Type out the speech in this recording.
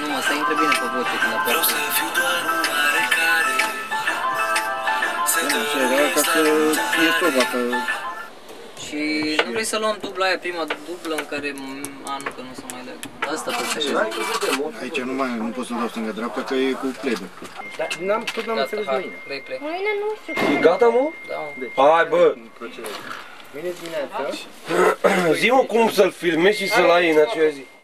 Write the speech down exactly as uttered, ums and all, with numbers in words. Nu mă, să intre bine pe voce când apare. Vreau să fiu doar un oarecare. Nu știu, dar ca să fie tot dacă... Și nu vrei să luăm dubla aia, prima dublă în care... A, nu, că nu se mai leagă. Asta pățește. Aici nu mai, nu pot să-mi dau stânga-dreapta, că e cu playback. Dar n-am, tot n-am înțeles mâine. Play, play. Mâine nu știu. E gata, mă? Da. Hai, bă! Bine dimineața. Zi-mă cum să-l filmezi și să-l ai în aceea zi.